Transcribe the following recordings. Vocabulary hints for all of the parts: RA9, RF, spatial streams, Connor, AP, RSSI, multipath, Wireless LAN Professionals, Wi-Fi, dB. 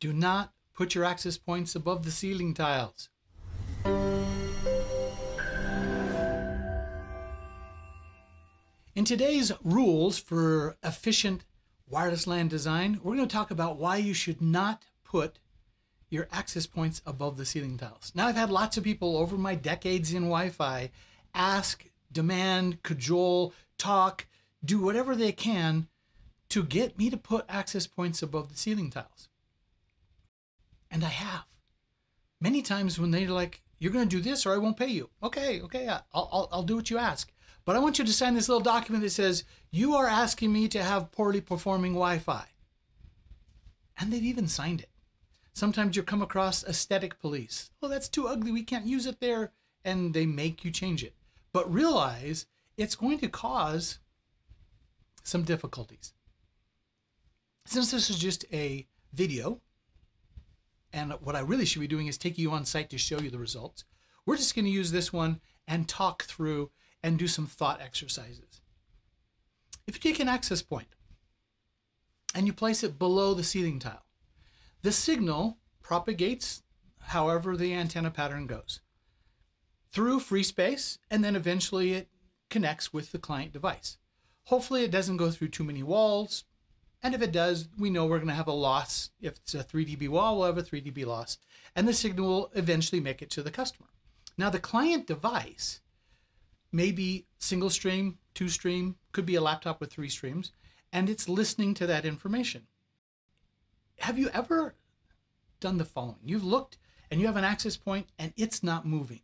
Do not put your access points above the ceiling tiles. In today's rules for efficient wireless LAN design, we're going to talk about why you should not put your access points above the ceiling tiles. Now, I've had lots of people over my decades in Wi-Fi ask, demand, cajole, talk, do whatever they can to get me to put access points above the ceiling tiles. And I have. Many times when they're like, you're going to do this or I won't pay you. Okay, I'll do what you ask. But I want you to sign this little document that says, you are asking me to have poorly performing Wi-Fi. And they've even signed it. Sometimes you come across aesthetic police. Oh, that's too ugly. We can't use it there. And they make you change it. But realize it's going to cause some difficulties. Since this is just a video, and what I really should be doing is taking you on site to show you the results, we're just going to use this one and talk through and do some thought exercises. If you take an access point and you place it below the ceiling tile, the signal propagates however the antenna pattern goes through free space, and then eventually it connects with the client device. Hopefully it doesn't go through too many walls, and if it does, we know we're going to have a loss. If it's a 3 dB wall, we'll have a 3 dB loss, and the signal will eventually make it to the customer. Now, the client device maybe single stream, two stream, could be a laptop with three streams, and it's listening to that information. Have you ever done the following? You've looked and you have an access point and it's not moving.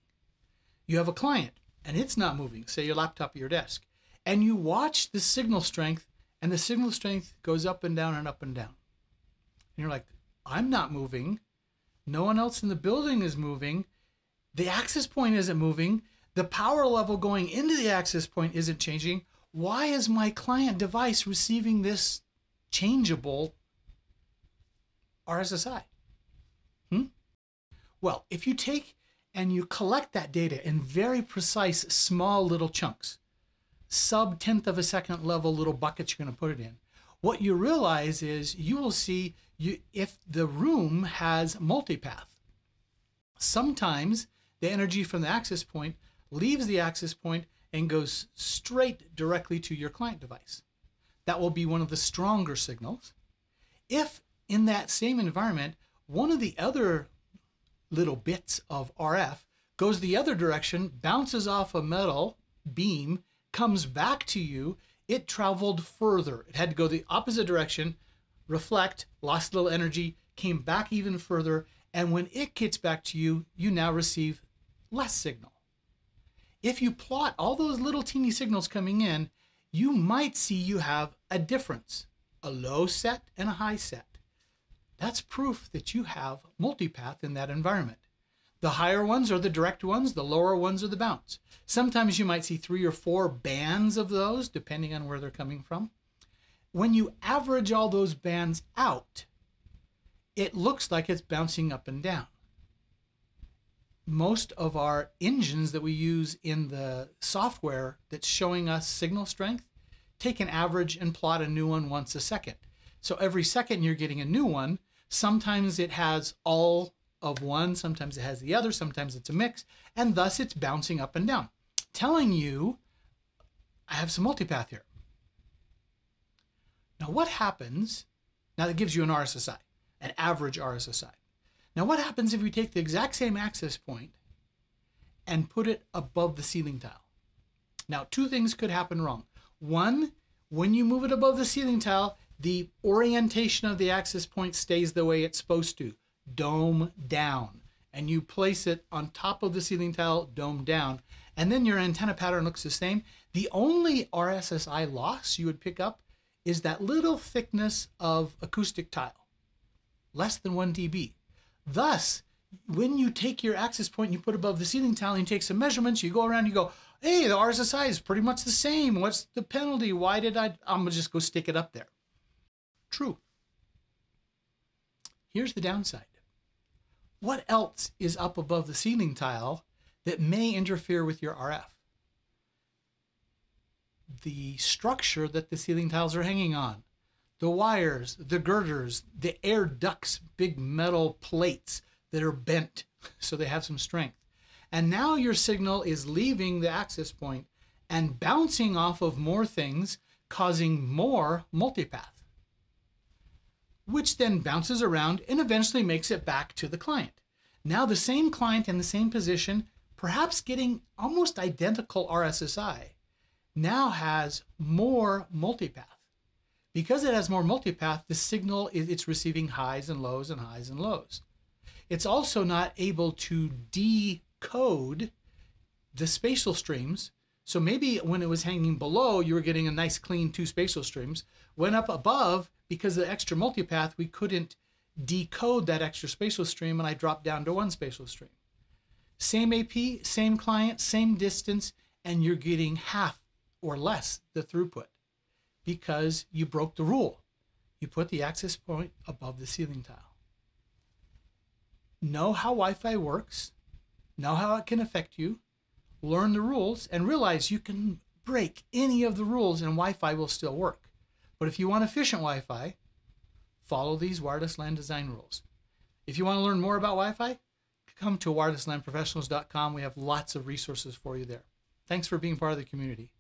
You have a client and it's not moving, say your laptop or your desk, and you watch the signal strength, and the signal strength goes up and down and up and down. And you're like, I'm not moving. No one else in the building is moving. The access point isn't moving. The power level going into the access point isn't changing. Why is my client device receiving this changeable RSSI? Well, if you take and you collect that data in very precise, small little chunks, sub-tenth-of-a-second level little buckets you're going to put it in, what you realize is you will see if the room has multipath. Sometimes the energy from the access point leaves the access point and goes straight directly to your client device. That will be one of the stronger signals. If in that same environment, one of the other little bits of RF goes the other direction, bounces off a metal beam, comes back to you, it traveled further. It had to go the opposite direction, reflect, lost a little energy, came back even further, and when it gets back to you, you now receive less signal. If you plot all those little teeny signals coming in, you might see you have a difference, a low set and a high set. That's proof that you have multipath in that environment. The higher ones are the direct ones, the lower ones are the bounce. Sometimes you might see 3 or 4 bands of those, depending on where they're coming from. When you average all those bands out, it looks like it's bouncing up and down. Most of our engines that we use in the software that's showing us signal strength take an average and plot a new one once a second. So every second you're getting a new one. Sometimes it has all of one, sometimes it has the other, sometimes it's a mix, and thus it's bouncing up and down, telling you, I have some multipath here. Now what happens, now that gives you an RSSI, an average RSSI. Now what happens if we take the exact same access point and put it above the ceiling tile? Now, two things could happen wrong. One, when you move it above the ceiling tile, the orientation of the access point stays the way it's supposed to, dome down. And you place it on top of the ceiling tile, dome down. And then your antenna pattern looks the same. The only RSSI loss you would pick up is that little thickness of acoustic tile, less than 1 dB. Thus, when you take your access point and you put above the ceiling tile and you take some measurements, you go around, you go, hey, the RSSI is pretty much the same. What's the penalty? Why did I'm going to just go stick it up there. True. Here's the downside. What else is up above the ceiling tile that may interfere with your RF? The structure that the ceiling tiles are hanging on, the wires, the girders, the air ducts, big metal plates that are bent so they have some strength. And now your signal is leaving the access point and bouncing off of more things, causing more multipath, which then bounces around and eventually makes it back to the client. Now the same client in the same position, perhaps getting almost identical RSSI, now has more multipath. Because it has more multipath, the signal it's receiving highs and lows and highs and lows. It's also not able to decode the spatial streams. So maybe when it was hanging below, you were getting a nice clean 2 spatial streams. Went up above, because of the extra multipath, we couldn't decode that extra spatial stream, and I dropped down to 1 spatial stream. Same AP, same client, same distance, and you're getting half or less the throughput because you broke the rule. You put the access point above the ceiling tile. Know how Wi-Fi works, know how it can affect you, learn the rules, and realize you can break any of the rules and Wi-Fi will still work. But if you want efficient Wi-Fi, follow these wireless LAN design rules. If you want to learn more about Wi-Fi, come to wirelesslanprofessionals.com. We have lots of resources for you there. Thanks for being part of the community.